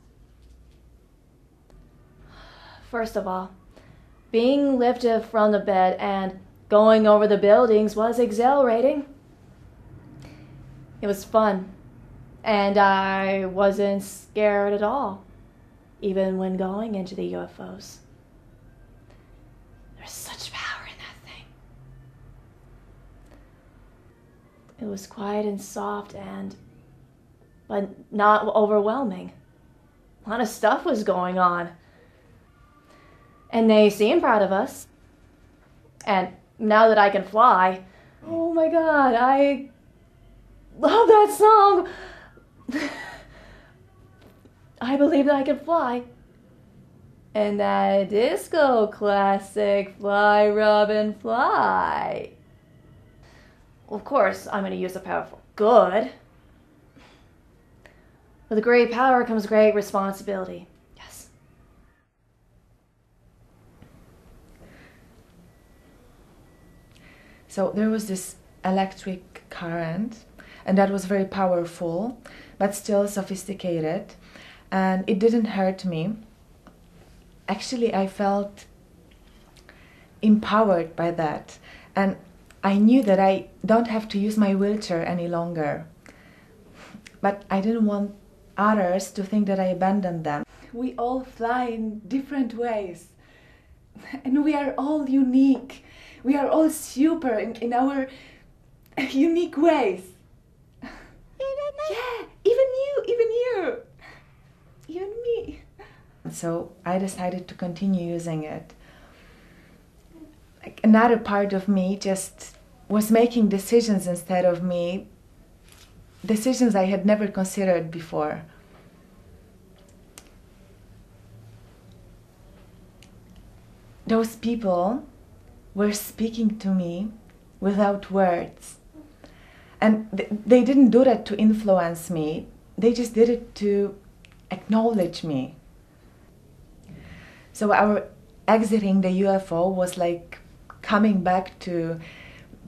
First of all, being lifted from the bed and going over the buildings was exhilarating. It was fun. And I wasn't scared at all, even when going into the UFOs. There's such power in that thing. It was quiet and soft and, but not overwhelming. A lot of stuff was going on. And they seemed proud of us. And now that I can fly, oh my God, I love that song. I believe that I can fly. And that disco classic, Fly Robin Fly. Of course, I'm going to use the power for good. With great power comes great responsibility. Yes. So there was this electric current, and that was very powerful, but still sophisticated, and it didn't hurt me. Actually, I felt empowered by that, and I knew that I don't have to use my wheelchair any longer. But I didn't want others to think that I abandoned them. We all fly in different ways, and we are all unique. We are all super in our unique ways. Yeah, even me. So I decided to continue using it. Like another part of me just was making decisions instead of me, decisions I had never considered before. Those people were speaking to me without words. And they didn't do that to influence me, they just did it to acknowledge me. So our exiting the UFO was like coming back to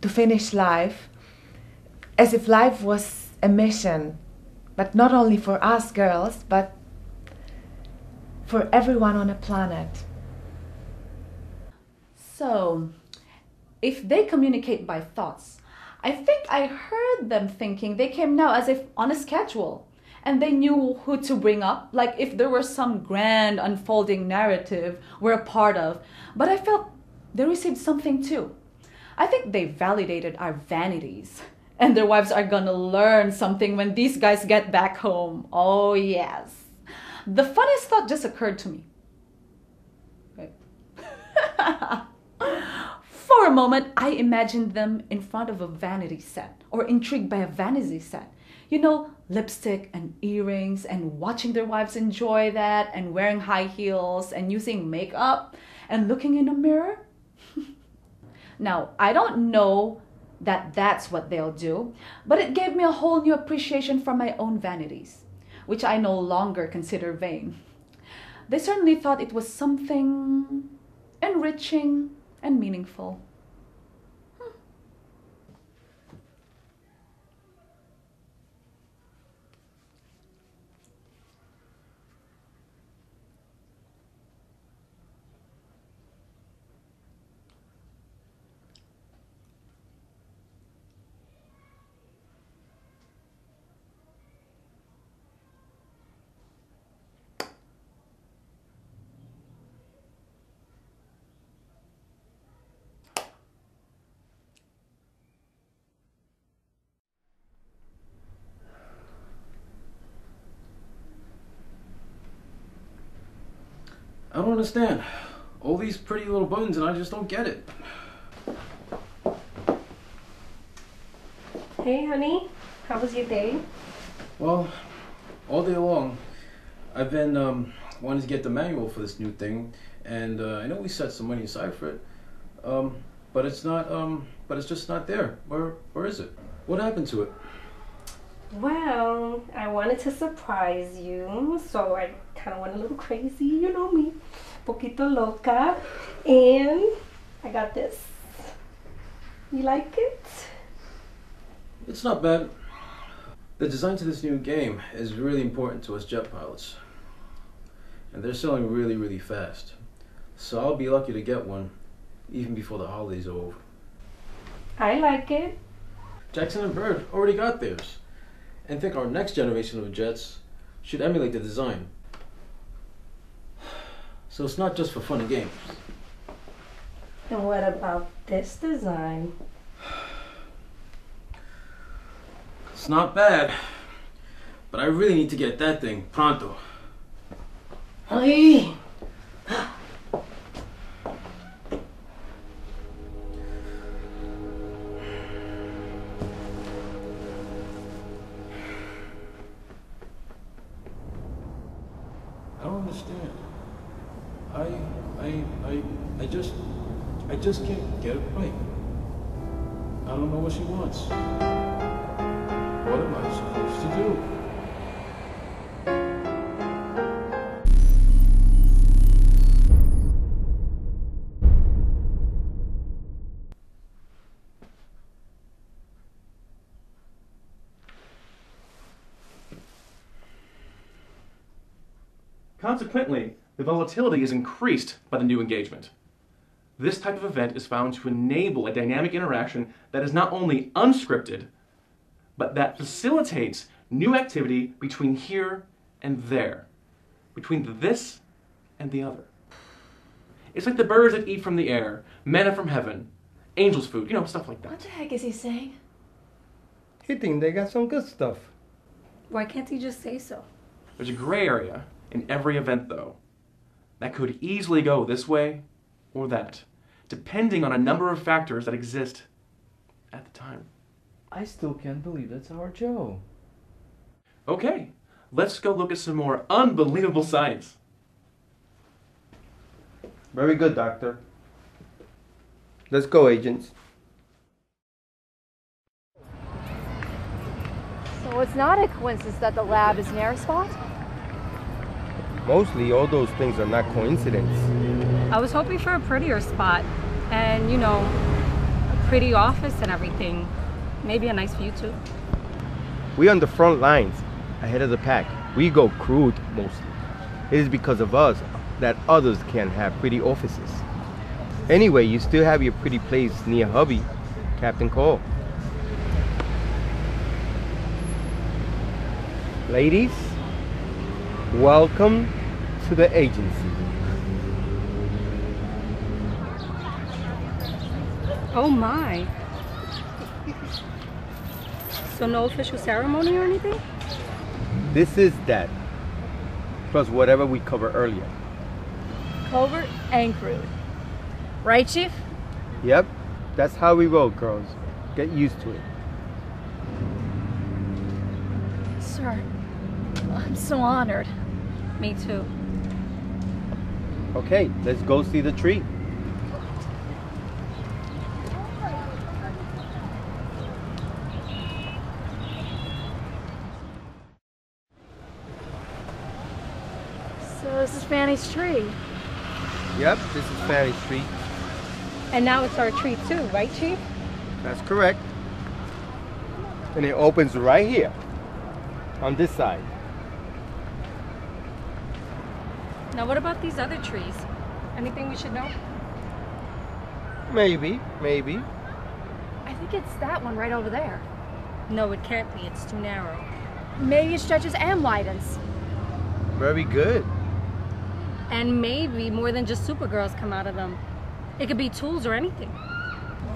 finish life, as if life was a mission, but not only for us girls, but for everyone on the planet. So, if they communicate by thoughts, I think I heard them thinking they came now as if on a schedule, and they knew who to bring up, like if there was some grand unfolding narrative we're a part of. But I felt they received something too. I think they validated our vanities, and their wives are gonna learn something when these guys get back home. Oh yes. The funniest thought just occurred to me. Right. For a moment, I imagined them in front of a vanity set, or intrigued by a vanity set. You know, lipstick and earrings, and watching their wives enjoy that, and wearing high heels, and using makeup, and looking in a mirror. Now, I don't know that that's what they'll do, but it gave me a whole new appreciation for my own vanities, which I no longer consider vain. They certainly thought it was something enriching and meaningful. I don't understand. All these pretty little buttons and I just don't get it. Hey honey, how was your day? Well, all day long I've been wanting to get the manual for this new thing, and I know we set some money aside for it, but it's not, but it's just not there. Where is it? What happened to it? Well, I wanted to surprise you, so I kind of went a little crazy, you know me, poquito loca, and I got this. You like it? It's not bad. The design to this new game is really important to us jet pilots, and they're selling really, really fast. So I'll be lucky to get one, even before the holidays are over. I like it. Jackson and Bird already got theirs, and think our next generation of jets should emulate the design. So it's not just for fun and games. And what about this design? It's not bad, but I really need to get that thing pronto. Hey. I just can't get it right. I don't know what she wants. What am I supposed to do? Consequently, the volatility is increased by the new engagement. This type of event is found to enable a dynamic interaction that is not only unscripted, but that facilitates new activity between here and there, between the this and the other. It's like the birds that eat from the air, manna from heaven, angels' food, you know, stuff like that. What the heck is he saying? He thinks they got some good stuff. Why can't he just say so? There's a gray area in every event, though, that could easily go this way or that, depending on a number of factors that exist at the time. I still can't believe that's our Joe. Okay, let's go look at some more unbelievable science. Very good, Doctor. Let's go, agents. So it's not a coincidence that the lab is an air spot? Mostly, all those things are not coincidences. I was hoping for a prettier spot and, you know, a pretty office and everything. Maybe a nice view too. We're on the front lines, ahead of the pack. We go crude mostly. It is because of us that others can have pretty offices. Anyway, you still have your pretty place near hubby, Captain Cole. Ladies, welcome to the agency. Oh my. So no official ceremony or anything? This is that. Plus whatever we covered earlier. Covert and crude. Right, Chief? Yep. That's how we roll, girls. Get used to it. Sir, I'm so honored. Me too. Okay, let's go see the tree. So this is Fanny's tree. Yep, this is Fanny's tree. And now it's our tree too, right, Chief? That's correct. And it opens right here, on this side. Now what about these other trees? Anything we should know? Maybe. I think it's that one right over there. No, it can't be. It's too narrow. Maybe it stretches and widens. Very good. And maybe more than just supergirls come out of them. It could be tools or anything.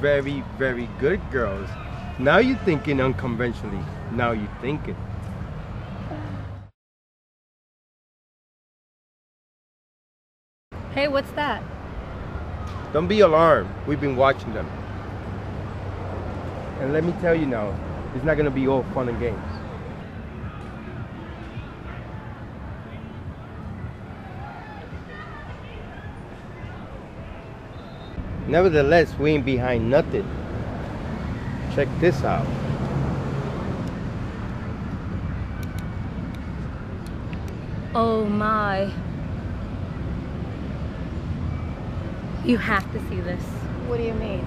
Very, very good, girls. Now you're thinking unconventionally. Now you're thinking. Hey, what's that? Don't be alarmed. We've been watching them. And let me tell you now, it's not going to be all fun and games. Nevertheless, we ain't behind nothing. Check this out. Oh my. You have to see this. What do you mean?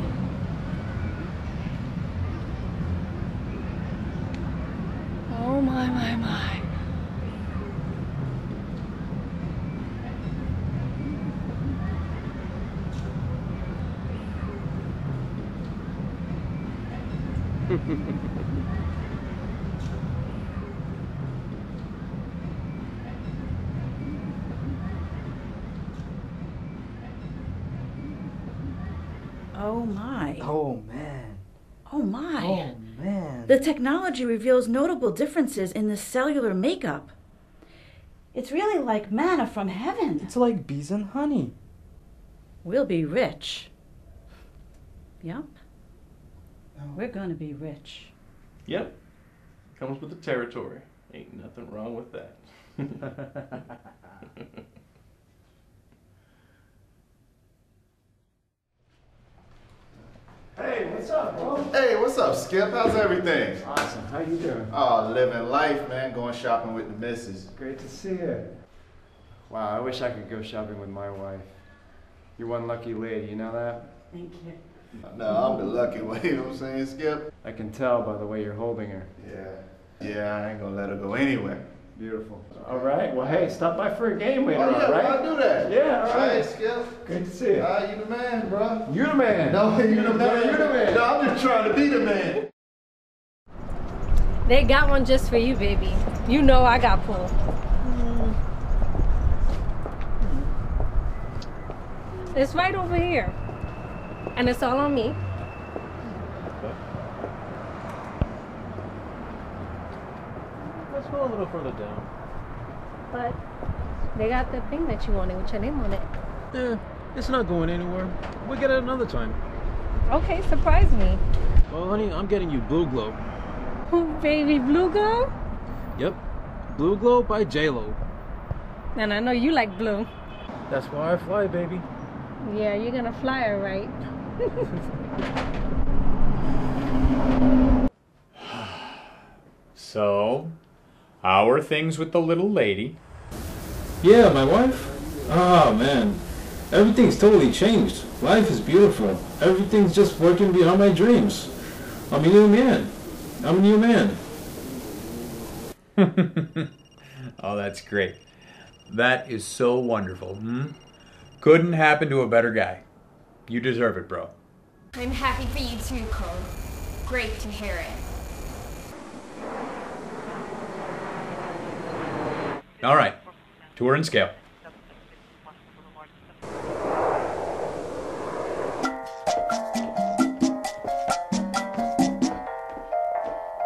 Oh my. Oh my. Oh man. Oh my. Oh man. The technology reveals notable differences in the cellular makeup. It's really like manna from heaven. It's like bees and honey. We'll be rich. Yep. We're gonna be rich. Yep. Comes with the territory. Ain't nothing wrong with that. Hey, what's up, bro? Hey, what's up, Skip? How's everything? Awesome. How you doing? Oh, living life, man. Going shopping with the missus. Great to see you. Wow, I wish I could go shopping with my wife. You're one lucky lady, you know that? Thank you. No, I'm the lucky one, you know what I'm saying, Skip? I can tell by the way you're holding her. Yeah. Yeah, I ain't gonna let her go anywhere. Beautiful. All right, well, hey, stop by for a game later on, right? I'll do that. Yeah, all right. Hey, Skip. Good to see you. You the man, bro. You the man. No, you the man. No, I'm just trying to be the man. They got one just for you, baby. You know I got pulled. It's right over here. And it's all on me. Let's go a little further down. But they got the thing that you wanted with your name on it. Yeah, it's not going anywhere. We'll get it another time. Okay, surprise me. Well, honey, I'm getting you Blue Glow. Oh, baby, Blue Glow? Yep, Blue Glow by J-Lo. And I know you like blue. That's why I fly, baby. Yeah, you're gonna fly, all right? So, how are things with the little lady? Yeah, my wife? Ah, man. Everything's totally changed. Life is beautiful. Everything's just working beyond my dreams. I'm a new man. Oh, that's great. That is so wonderful. Couldn't happen to a better guy. You deserve it, bro. I'm happy for you too, Cole. Great to hear it. All right. Tour and scale.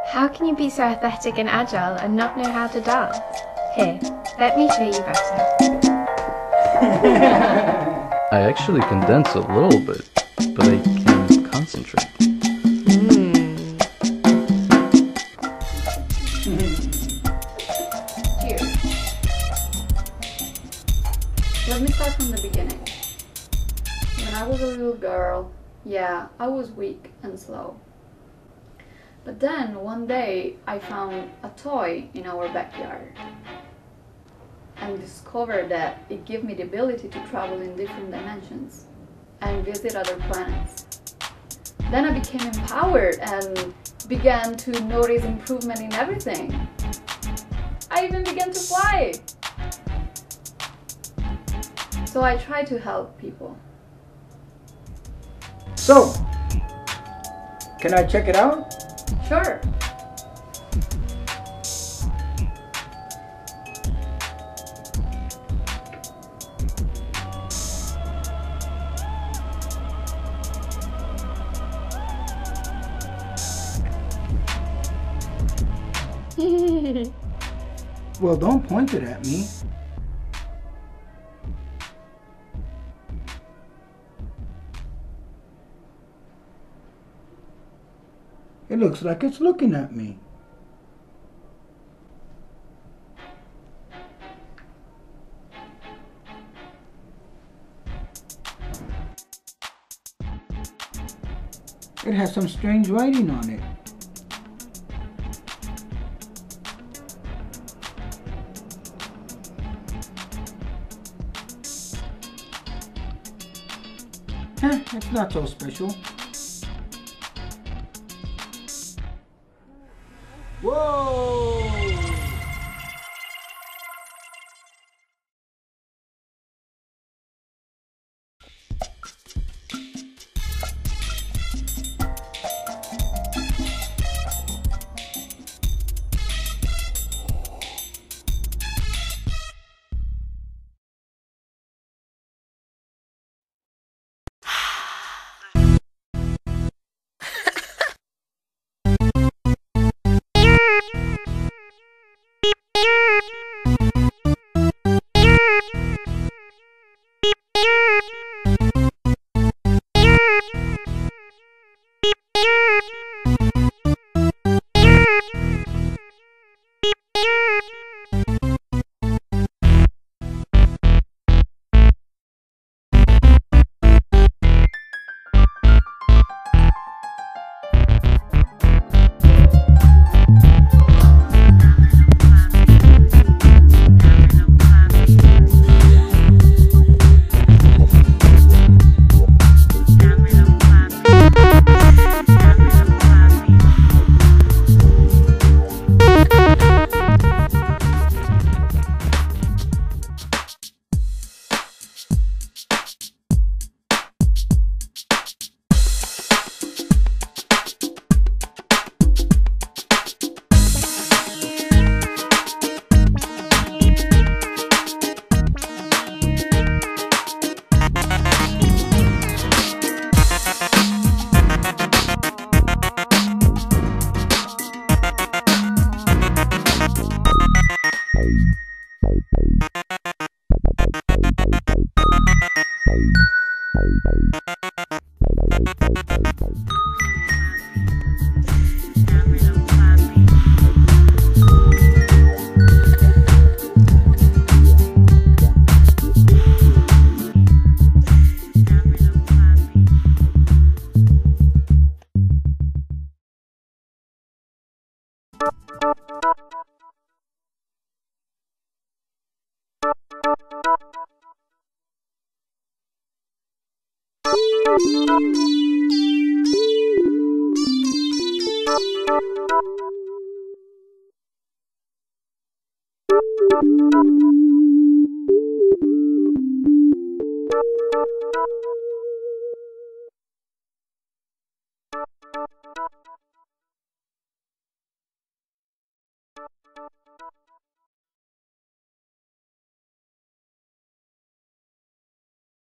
How can you be so athletic and agile and not know how to dance? Here, let me show you better. I actually can dance a little bit, but I can't concentrate. Let me start from the beginning. When I was a little girl, yeah, I was weak and slow. But then one day I found a toy in our backyard and discovered that it gave me the ability to travel in different dimensions and visit other planets. Then I became empowered and began to notice improvement in everything. I even began to fly! So I try to help people. So, can I check it out? Sure. Well, don't point it at me. It looks like it's looking at me. It has some strange writing on it. It's not so special. Whoa!